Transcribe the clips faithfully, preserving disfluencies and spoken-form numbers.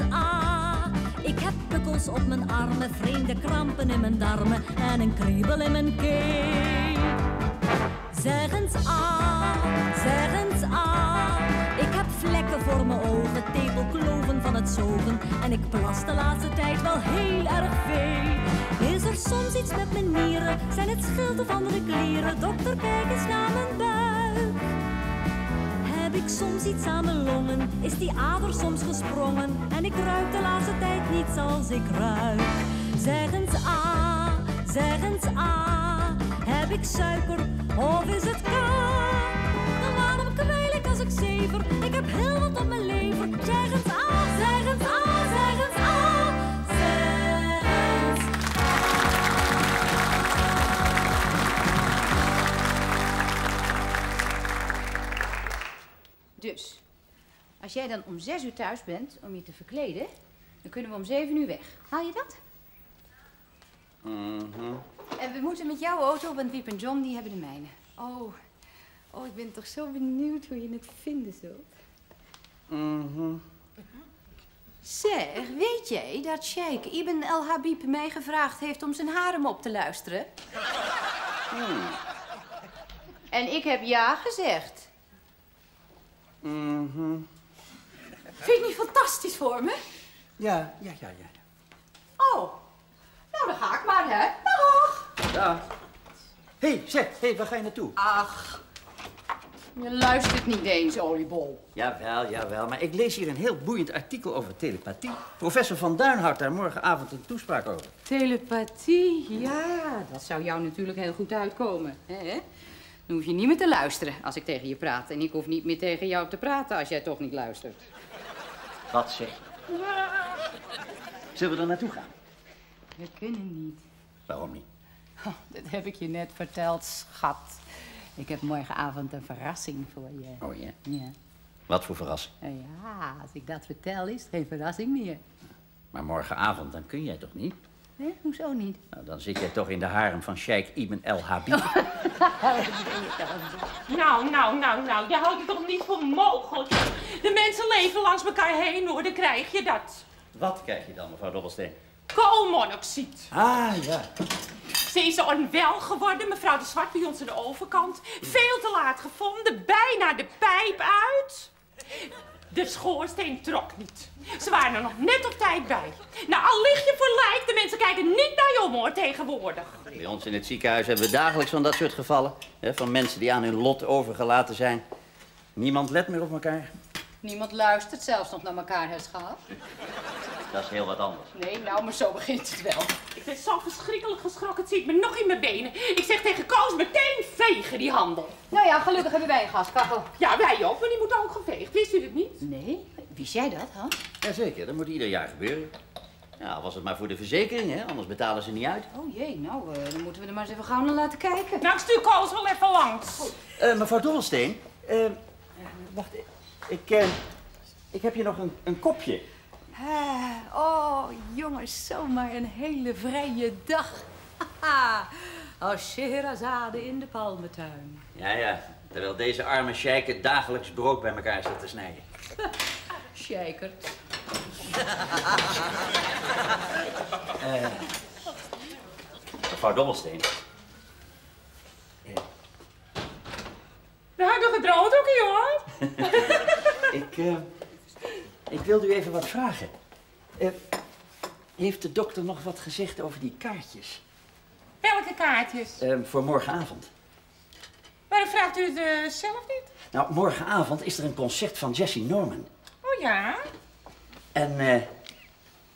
'ns Aaa. Ik heb pukkels op mijn armen, vreemde krampen in mijn darmen en een kriebel in mijn keel. Zeg 'ns Aaa, zeg 'ns Aaa. Ik heb vlekken voor mijn ogen, tepelkloven van het zogen en ik plas de laatste tijd wel heel erg veel. Is er soms iets met mijn nieren? Zijn het schilden van de klieren? Dokter, kijk eens naar mijn buik. Heb ik soms iets aan mijn longen? Is die ader soms gesprongen? En ik ruik de laatste tijd niets als ik ruik. Zeg 'ns Aaa, zeg 'ns Aaa. Heb ik suiker of is het kaal? Dan waarom kwijl ik als ik zever? Ik heb heel wat op mijn lever. Zeg 'ns Aaa, zeg 'ns Aaa, zeg 'ns Aaa, zeg 'ns Aaa. Dus, als jij dan om zes uur thuis bent om je te verkleden, dan kunnen we om zeven uur weg. Haal je dat? Mm-hmm. En we moeten met jouw auto, want Wiep en John die hebben de mijne. Oh, oh, ik ben toch zo benieuwd hoe je het vinden zult. Mm-hmm. Zeg, weet jij dat Sheikh Ibn El-Habib mij gevraagd heeft om zijn harem op te luisteren? Mm. En ik heb ja gezegd. Mm-hmm. Vind je niet fantastisch voor me? Ja, ja, ja, ja. Oh. Nou, dan ga ik maar, hè. Dag. Dag. Hé, hey, zeg, hey, waar ga je naartoe? Ach, je luistert niet eens, oliebol. Jawel, jawel, maar ik lees hier een heel boeiend artikel over telepathie. Professor Van Duin houdt daar morgenavond een toespraak over. Telepathie, ja, dat zou jou natuurlijk heel goed uitkomen, hè? Dan hoef je niet meer te luisteren als ik tegen je praat. En ik hoef niet meer tegen jou te praten als jij toch niet luistert. Wat zeg je? Zullen we er naartoe gaan? We kunnen niet. Waarom niet? Oh, dat heb ik je net verteld, schat. Ik heb morgenavond een verrassing voor je. Oh ja? Ja. Wat voor verrassing? Uh, ja, als ik dat vertel is het geen verrassing meer. Maar morgenavond, dan kun jij toch niet? Hè? Hoezo niet? Nou, dan zit jij toch in de harem van Sheikh Ibn El-Habib. Nou, nou, nou, nou. Je houdt het toch niet voor mogelijk? De mensen leven langs elkaar heen, hoor. Dan krijg je dat. Wat krijg je dan, mevrouw Dobbelsteen? Koolmonoxide. Ah, ja. Ze is onwel geworden, mevrouw de Zwart, bij ons aan de overkant. Veel te laat gevonden, bijna de pijp uit. De schoorsteen trok niet. Ze waren er nog net op tijd bij. Nou, al lig je voor lijk, de mensen kijken niet naar je om, hoor, tegenwoordig. Bij ons in het ziekenhuis hebben we dagelijks van dat soort gevallen. Hè, van mensen die aan hun lot overgelaten zijn. Niemand let meer op elkaar. Niemand luistert zelfs nog naar elkaar, hè, schaap. Dat is heel wat anders. Nee, nou, maar zo begint het wel. Ik ben zo verschrikkelijk geschrokken, het ziet me nog in mijn benen. Ik zeg tegen Koos, meteen vegen die handel. Nou ja, gelukkig hebben wij een gaskachel. Ja, wij ook, maar die moet ook geveegd. Wist u het niet? Nee, wist jij dat, hè? Jazeker, dat moet ieder jaar gebeuren. Nou, was het maar voor de verzekering, hè? Anders betalen ze niet uit. Oh jee, nou, uh, dan moeten we er maar eens even gauw naar laten kijken. Nou, ik stuur Koos wel even langs. Uh, mevrouw Dobbelsteen, uh, wacht, ik, uh, ik heb hier nog een, een kopje. Ah, oh, jongens, zomaar een hele vrije dag. Als Scheherazade in de palmentuin. Ja, ja. Terwijl deze arme sheikert dagelijks brood bij elkaar zit te snijden. Sheikert. uh, mevrouw Dobbelsteen. We hadden het broodhoekje, hoor. Ik... Uh... Ik wilde u even wat vragen. Uh, heeft de dokter nog wat gezegd over die kaartjes? Welke kaartjes? Uh, voor morgenavond. Waarom vraagt u het uh, zelf niet? Nou, morgenavond is er een concert van Jessie Norman. Oh ja? En uh,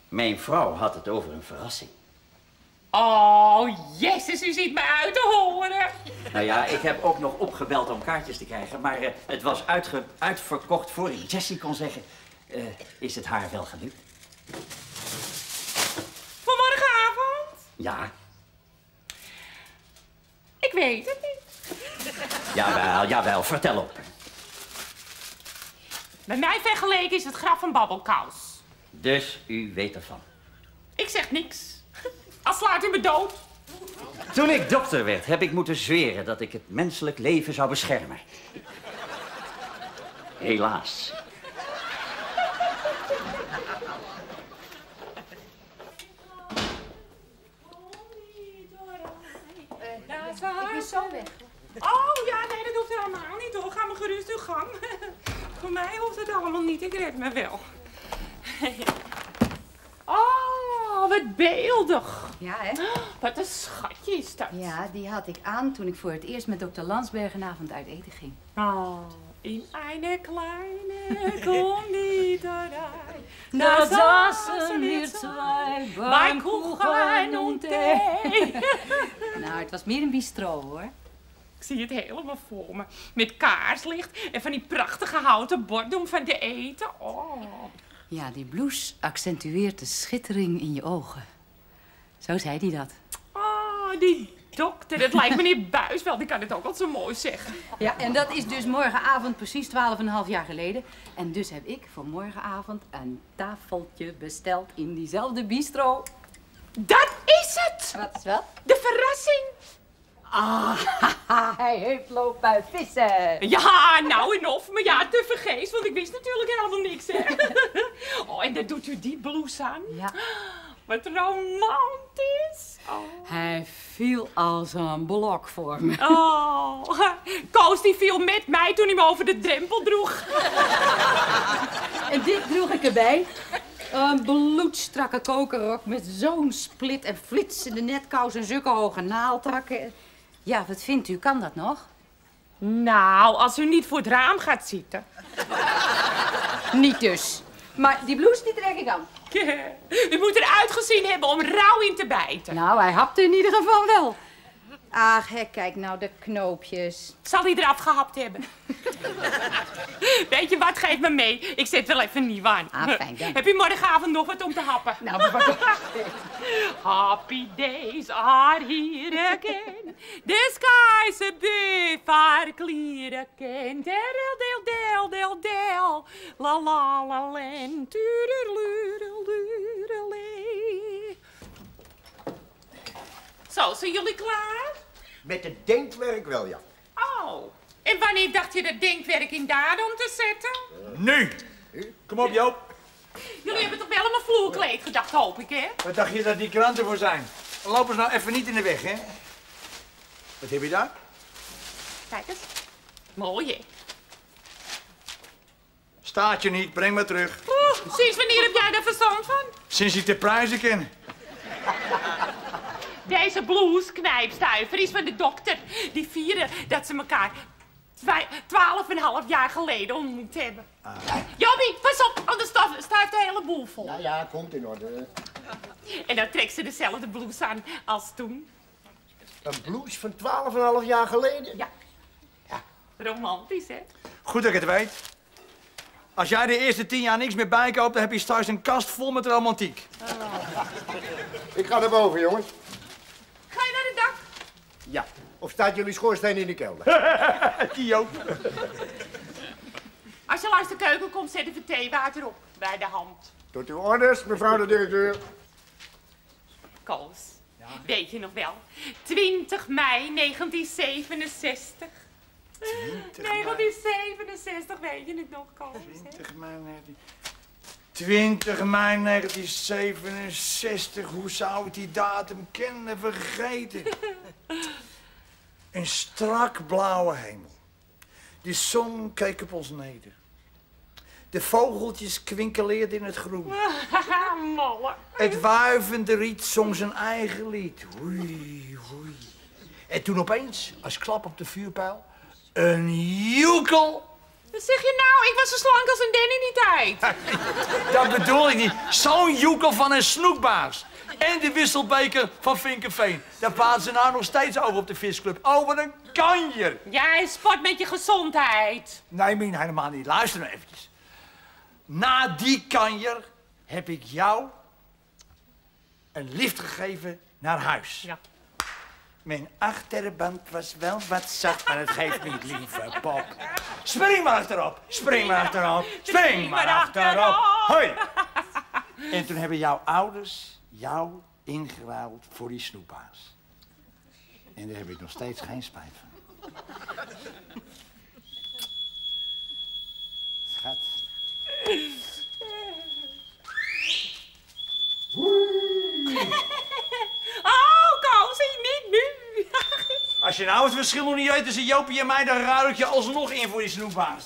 mijn vrouw had het over een verrassing. Oh, jezus, u ziet me uit te horen. Nou ja, ik heb ook nog opgebeld om kaartjes te krijgen, maar uh, het was uitverkocht voor ik Jessie kon zeggen... Uh, is het haar wel gelukt? Voor morgenavond? Ja. Ik weet het niet. Jawel, jawel, vertel op. Bij mij vergeleken is het graf een babbelkous. Dus u weet ervan? Ik zeg niks. Al slaat u me dood. Toen ik dokter werd, heb ik moeten zweren dat ik het menselijk leven zou beschermen. Helaas. Ik ben zo weg. Oh ja, nee, dat hoeft helemaal niet hoor. Ga maar gerust uw gang. Voor mij hoeft het allemaal niet. Ik red me wel. Oh, wat beeldig. Ja, hè? Wat een schatje is dat. Ja, die had ik aan toen ik voor het eerst met dokter Lansbergen avond uit eten ging. Oh, in een kleine konditorei. Da zassen wir zwei beim Kuchen und Tee. Nou, het was meer een bistro, hoor. Ik zie het helemaal voor me. Met kaarslicht en van die prachtige houten borden van te eten. Oh. Ja, die blouse accentueert de schittering in je ogen. Zo zei hij dat. Oh, die dokter. Dat lijkt meneer Buijs wel. Die kan het ook al zo mooi zeggen. Ja, en dat is dus morgenavond precies twaalf en een half jaar geleden. En dus heb ik voor morgenavond een tafeltje besteld in diezelfde bistro. Dat is het! Wat is wat? De verrassing! Ah, hij heeft lopen bij vissen. Ja, nou en of, maar ja, te vergeefs, want ik wist natuurlijk helemaal niks, hè. Oh, en dan doet u die blouse aan. Ja. Wat romantisch. Oh. Hij viel als een blok voor me. Oh, Koos die viel met mij toen hij me over de drempel droeg. En dit droeg ik erbij. Een bloedstrakke kokerrok met zo'n split en flitsende netkous en zulke hoge naaldhakken. Ja, wat vindt u? Kan dat nog? Nou, als u niet voor het raam gaat zitten. Niet dus. Maar die blouse die trek ik aan. U moet eruit gezien hebben om rauw in te bijten. Nou, hij hapte in ieder geval wel. Ach, hè, kijk nou, de knoopjes. Zal hij eraf gehapt hebben? Weet je wat, geef me mee. Ik zet wel even nieuw aan. Ah, fijn dan. Heb je morgenavond nog wat om te happen? Nou, wat Happy days are here again. The skies above are clear again. Del, del, del, del, del. La, la, la, len. Zo, zijn jullie klaar? Met het denkwerk wel, ja. Oh, en wanneer dacht je dat denkwerk in daden om te zetten? Uh, nu! Uh, Kom op, Joop. Jullie hebben toch wel aan mijn vloerkleed gedacht, hoop ik, hè? Wat dacht je dat die kranten voor zijn? Lopen ze nou even niet in de weg, hè? Wat heb je daar? Kijk eens. Mooi, hè? Staat je niet, breng maar terug. Oeh, sinds wanneer heb jij daar verstand van? Sinds ik de prijzen ken. Deze blouse, knijpstuiver, is van de dokter. Die vieren dat ze elkaar twaalf en een half jaar geleden ontmoet hebben. Ah. Jobby, pas op, anders stuift de hele boel vol. Nou ja, komt in orde. En dan trekt ze dezelfde blouse aan als toen. Een blouse van twaalf en een half jaar geleden? Ja. Ja. Romantisch, hè? Goed dat ik het weet. Als jij de eerste tien jaar niks meer bijkoopt, dan heb je straks een kast vol met romantiek. Oh. Ik ga naar boven, jongens. Ga je naar het dak? Ja. Of staat jullie schoorsteen in de kelder? Die ook. Als je langs de keuken komt, zet even theewater op. Bij de hand. Tot uw orders, mevrouw de directeur. Koos, ja. Weet je nog wel? twintig mei negentien zevenenzestig. negentien zevenenzestig, weet je het nog, Koos? twintig mei negentien zevenenzestig, hoe zou ik die datum kennen vergeten? Een strak blauwe hemel. De zon keek op ons neder. De vogeltjes kwinkeleerden in het groen. Het wuivende riet zong zijn eigen lied. Oei, oei. En toen opeens, als klap op de vuurpijl, een joekel. Wat zeg je nou? Ik was zo slank als een Danny in die tijd. Dat bedoel ik niet. Zo'n joekel van een snoekbaas. En de wisselbeker van Vinkenveen. Daar praten ze nou nog steeds over op de Visclub. Oh, wat een kanjer. Jij sport met je gezondheid. Nee, mien, helemaal niet. Luister nou eventjes. Na die kanjer heb ik jou een lift gegeven naar huis. Ja. Mijn achterband was wel wat zacht, maar het geeft niet, lieve pop. Spring maar achterop, spring maar achterop, spring maar achterop. Hoi! En toen hebben jouw ouders jou ingeruild voor die snoepbaas. En daar heb ik nog steeds geen spijt van. Schat. je nou het verschil nog niet uit tussen Jopie en mij, dan ruil ik je alsnog in voor die snoepbaas.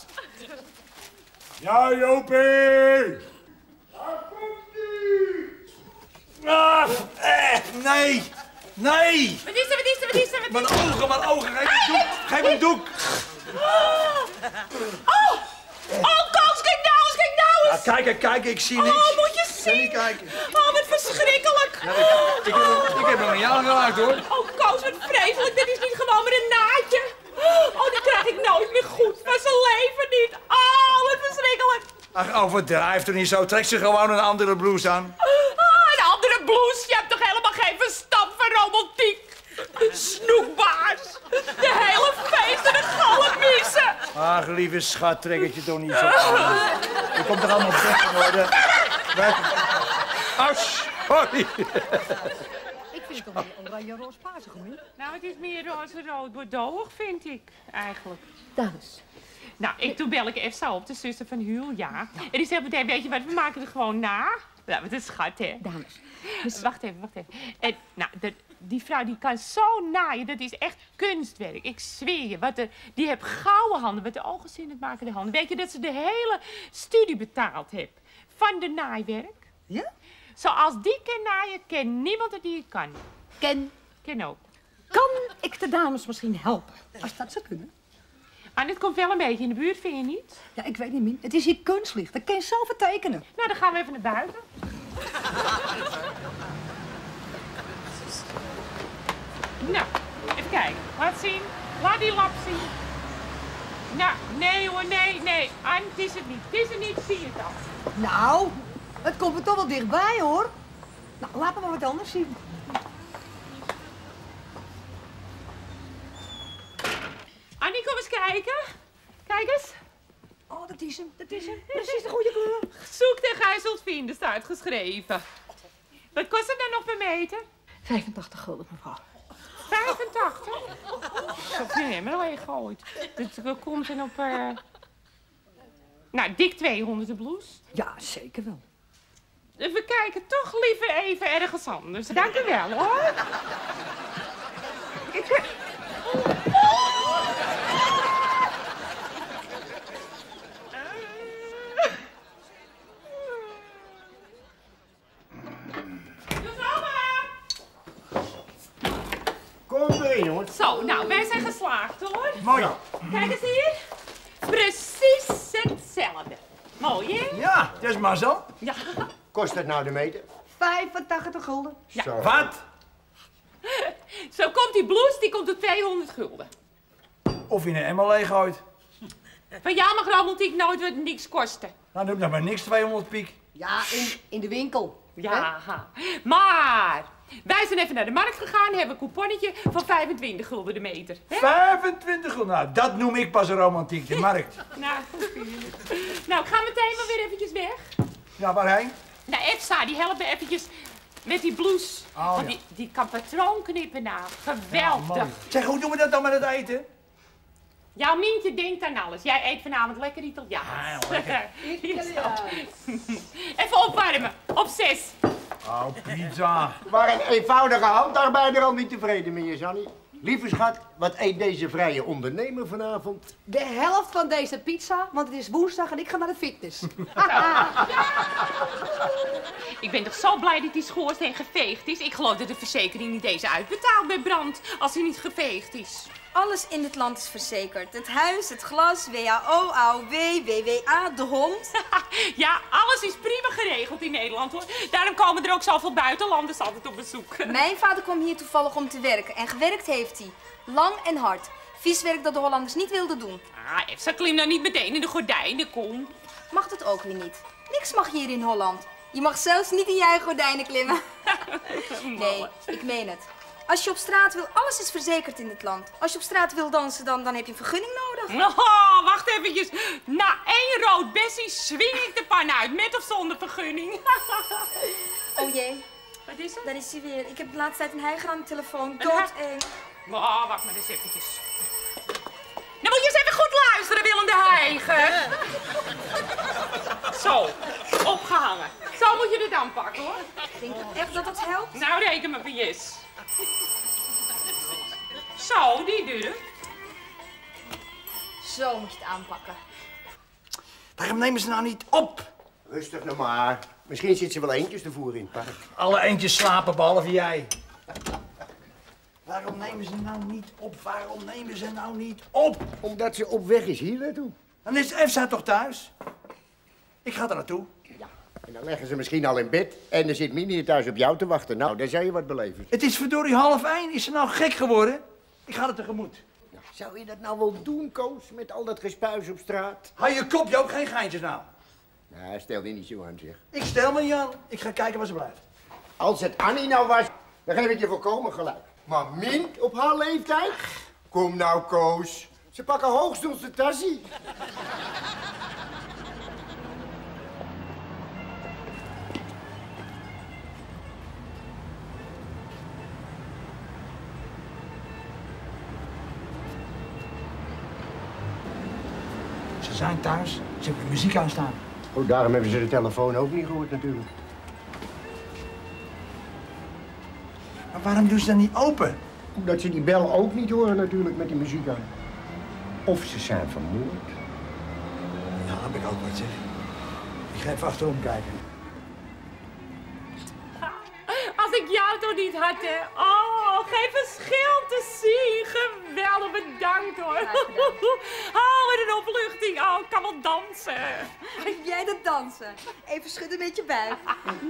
Ja, Jopie! Daar komt-ie! Ah, eh, nee! Nee! Wat is er, wat is er, wat is er? Mijn ogen, mijn ogen! Geef me een doek! Geef me een doek! Oh! Oh, Koos, kijk nou eens, kijk nou eens! Ja, kijk, kijk, ik zie niks. Oh, moet je zien! Ik kan niet kijken. Oh, wat verschrikkelijk! Ja, ik, ik, heb, ik heb hem aan jou geraakt, hoor. Oh, Koos, wat vreselijk. Dit is niet gewoon met een naadje. Oh, die krijg ik nooit meer goed. Maar ze leven niet. Oh, wat verschrikkelijk. Ach, overdrijf er niet zo. Trek ze gewoon een andere blouse aan. Oh, een andere blouse? Je hebt toch helemaal geen verstand van romantiek? Snoekbaars. De hele feesten, de galmiezen. Ach, lieve schat, trek het je toch niet zo aan. Je komt er allemaal weg van worden. Oh, sorry. Ik vind het wel bij je roze-paarse groen. Nou, het is meer roze-rood-bordeaux, vind ik, eigenlijk. Dames. Nou, ik, toen bel ik Efsa op, de zuster van Huul, ja. En die zegt meteen, weet je wat, we maken er gewoon na. Nou, wat een schat, hè. Dames. Dus... Wacht even, wacht even. En, nou, de, die vrouw die kan zo naaien, dat is echt kunstwerk. Ik zweer je, wat de, die heeft gouden handen, wat de ogen zien, het maken de handen. Weet je dat ze de hele studie betaald heeft van de naaiwerk? Ja? Zoals die kan naaien, ken niemand dat die kan. Ken. Ken ook. Kan ik de dames misschien helpen? Als dat zou kunnen. En het komt wel een beetje in de buurt, vind je niet? Ja, ik weet niet, Mien. Het is hier kunstlicht. Dat kan je zelf vertekenen. Nou, dan gaan we even naar buiten. Nou, even kijken. Laat zien. Laat die lap zien. Nou, nee hoor, nee, nee. An, het is het niet. Het is het niet, zie je het al. Nou, het komt er toch wel dichtbij, hoor. Nou, laten we wat anders zien. Annie, kom eens kijken. Kijk eens. Oh, dat is hem, dat is hem. Precies de goede kleur. Zoek en gij zult vinden, staat geschreven. Wat kost het dan nog per meter? vijfentachtig gulden, mevrouw. vijfentachtig? Oh, nee, maar alleen gooit. Dat komt dan op... Uh... Nou, dik tweehonderd de blouse. Ja, zeker wel. We kijken toch liever even ergens anders. Dank u wel, hoor. Ik... Zo, nou, wij zijn geslaagd, hoor. Mooi. Kijk eens hier. Precies hetzelfde. Mooi, hè? Ja, dat is maar zo. Ja. Kost het nou de meter? vijfentachtig gulden. Ja. Zo. Wat? Zo komt die blouse, die komt op tweehonderd gulden. Of in een emmer leeg gooit. Van jou mag romantiek nooit wat niks kosten. Nou, doe ik nog maar niks, tweehonderd piek. Ja, in, in de winkel. Ja, hè? Maar... Wij zijn even naar de markt gegaan, hebben een couponnetje van vijfentwintig gulden de meter. Hè? vijfentwintig gulden? Nou, dat noem ik pas een romantiek, de markt. Nou, goed. Nou, ik ga meteen maar weer eventjes weg. Ja, waarheen? Nou, Efsa, die helpt me eventjes met die blouse. Oh, Want ja. die, die kan patroon knippen, nou. Geweldig. Ja, zeg, hoe doen we dat dan met het eten? Jouw Mientje denkt aan alles. Jij eet vanavond lekker Italiaans. Ah, ja, lekker. Italiaans. Even opwarmen. Op zes. Oh, pizza. Maar een eenvoudige handarbeider al niet tevreden, meneer Zannie. Lieve schat, wat eet deze vrije ondernemer vanavond? De helft van deze pizza, want het is woensdag en ik ga naar de fitness. Ja. Ik ben toch zo blij dat die schoorsteen geveegd is. Ik geloof dat de verzekering niet deze uitbetaalt bij brand als hij niet geveegd is. Alles in het land is verzekerd. Het huis, het glas, W H O, A O W, W W A, de hond. Ja, alles is prima geregeld in Nederland, hoor. Daarom komen er ook zoveel buitenlanders altijd op bezoek. Mijn vader kwam hier toevallig om te werken. En gewerkt heeft hij. Lang en hard. Vies werk dat de Hollanders niet wilden doen. Ah, Efsa, klim nou niet meteen in de gordijnen, kom. Mag dat ook weer niet. Niks mag hier in Holland. Je mag zelfs niet in je eigen gordijnen klimmen. Nee, ik meen het. Als je op straat wil, alles is verzekerd in dit land. Als je op straat wil dansen, dan, dan heb je een vergunning nodig. Oh, wacht eventjes. Na één rood bessie swing ik de pan uit, met of zonder vergunning. Oh jee. Wat is het? Daar is hij weer. Ik heb de laatste tijd een heiger aan de telefoon. Doodeng. Oh, wacht maar eens eventjes. Dan moet je eens even goed luisteren, Willem de Heiger. Zo, opgehangen. Zo moet je dit aanpakken, hoor. Ik denk echt dat dat helpt. Nou, reken maar, P S. Zo, die duurde. Zo moet je het aanpakken. Waarom nemen ze nou niet op? Rustig nou maar. Misschien zitten ze wel eentjes ervoor in het park. Alle eentjes slapen, behalve jij. Waarom nemen ze nou niet op? Waarom nemen ze nou niet op? Omdat ze op weg is hier naartoe. Dan is Efsa toch thuis? Ik ga er naartoe. Ja. En dan leggen ze misschien al in bed. En dan zit Mien hier thuis op jou te wachten. Nou, daar zou je wat beleven. Het is verdorie half één. Is ze nou gek geworden? Ik ga er tegemoet. Nou, zou je dat nou wel doen, Koos? Met al dat gespuis op straat? Hou je kop, Joop. Geen geintjes nou. Nou, stel je niet zo aan, zeg. Ik stel me niet aan. Ik ga kijken waar ze blijft. Als het Annie nou was, dan geef ik je volkomen gelijk. Maar Mien op haar leeftijd? Kom nou, Koos. Ze pakken hoogst onze tassie. Ze zijn thuis. Ze hebben de muziek aanstaan. Oh, daarom hebben ze de telefoon ook niet gehoord, natuurlijk. Maar waarom doen ze dan niet open? Omdat ze die bel ook niet horen, natuurlijk, met die muziek aan. Of ze zijn vermoord. Ja, dat heb ik ook wat, zeg. Ik ga even achterom kijken. Als ik jou toch niet had, hè? Oh, geen verschil te zien. Geweldig, bedankt, hoor. Oh, wat een opluchting. Oh, ik kan wel dansen. Jij dat dansen? Even schudden met je buik.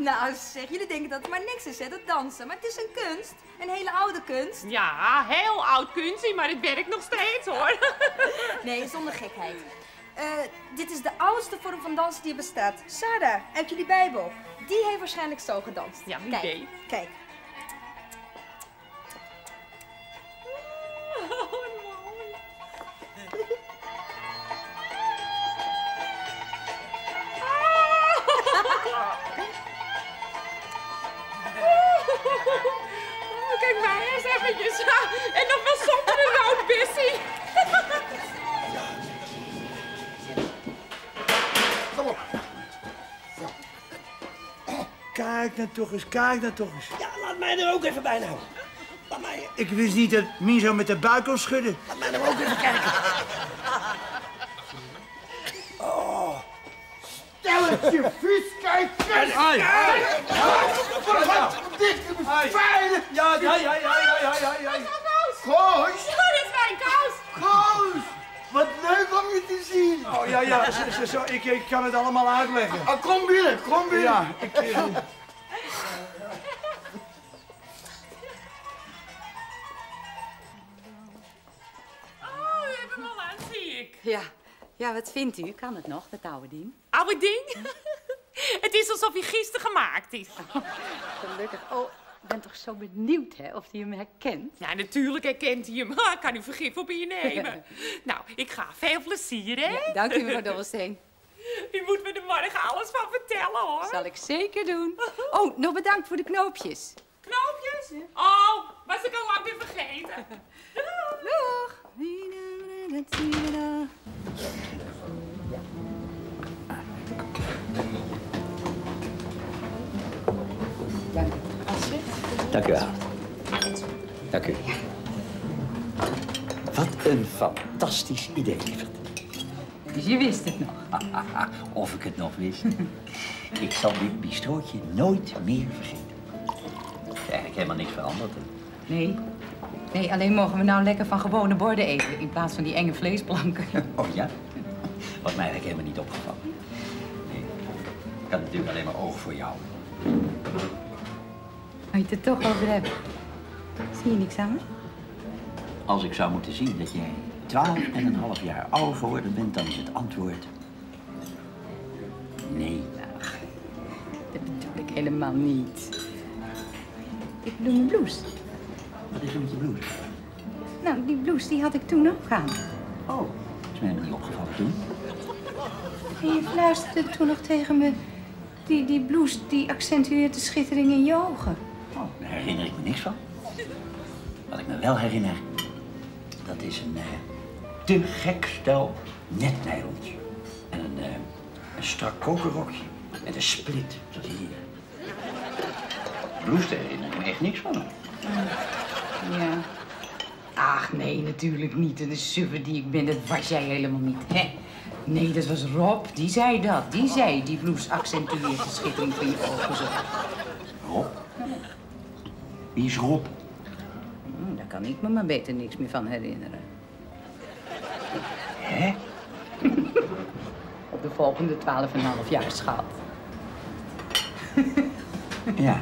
Nou, zeg, jullie denken dat het maar niks is, hè, dat dansen. Maar het is een kunst. Een hele oude kunst. Ja, heel oud kunstje, maar het werkt nog steeds, hoor. Nee, zonder gekheid. Uh, dit is de oudste vorm van dansen die er bestaat. Sarah, uit jullie Bijbel. Die heeft waarschijnlijk zo gedanst. Ja, wie kijk, deed. Kijk. Oh, mooi. Oh, kijk mij eens eventjes. En nog wel zonder een rood bissie. Kijk nou toch eens, kijk nou toch eens. Ja, laat mij er ook even bij nou. Laat mij... Ik wist niet dat Mien zo met de buik kon schudden. Laat mij er ook even kijken. Oh. Stel het je vies, kijk, kijk, ai. Kijk. Wat, wat, dit is veilig. Ja, ja, ja, ja, ja, ja, ja. Koos. Dit is mijn Koos. Koos. Wat leuk om je te zien. Oh, ja, ja, zo, zo, zo. Ik, ik kan het allemaal uitleggen. Oh, kom binnen, kom binnen. Ja, ik... Uh... Uh, ja. Oh, u hebt hem al aan, zie ik. Ja. Ja, wat vindt u? Kan het nog, dat oude ding? Oude ding? Hm? Het is alsof hij gisteren gemaakt is. Oh, gelukkig. Oh. Ik ben toch zo benieuwd, hè, of hij hem herkent? Ja, natuurlijk herkent hij hem. Ik kan u vergif op je nemen. Nou, ik ga veel plezier, hè? Ja, dank u, mevrouw Dobbelsteen. U moet me er morgen alles van vertellen, hoor. Dat zal ik zeker doen. Oh, nog bedankt voor de knoopjes. Knoopjes? Ja. Oh, was ik al lang weer vergeten. Doeg. Doeg. Dank u wel. Dank u. Wat een fantastisch idee, lieverd. Dus je wist het nog? Of ik het nog wist. Ik zal dit bistrootje nooit meer vergeten. Er is eigenlijk helemaal niks veranderd, hè? Nee. Nee, alleen mogen we nou lekker van gewone borden eten in plaats van die enge vleesplanken. Oh ja? Was mij eigenlijk helemaal niet opgevallen. Nee. Ik had natuurlijk alleen maar oog voor jou. Maar je het er toch over hebt. Zie je niks aan me? Als ik zou moeten zien dat jij twaalf en een half jaar ouder geworden bent, dan is het antwoord... nee. Ach, dat bedoel ik helemaal niet. Ik bedoel mijn blouse. Wat is er met je blouse? Nou, die blouse die had ik toen ook aan. Oh, dat is mij nog niet opgevallen toen. En je fluisterde toen nog tegen me... Die, die blouse, die accentueert de schittering in je ogen. Oh, daar herinner ik me niks van. Wat ik me wel herinner, dat is een uh, te gek stel netnijltje. En een, uh, een strak kokerrokje met een split, zoals hier. Blouse, daar herinner ik me echt niks van. Uh, ja, Ach, nee, natuurlijk niet. En de suffe die ik ben, dat was jij helemaal niet. Hè? Nee, dat was Rob. Die zei dat. Die zei, die blouse accentueert de schittering van je ogen zo. Rob? Wie is Rob? Hm, daar kan ik me maar beter niks meer van herinneren. Hè? Op de volgende twaalf en een half jaar schaal. Ja.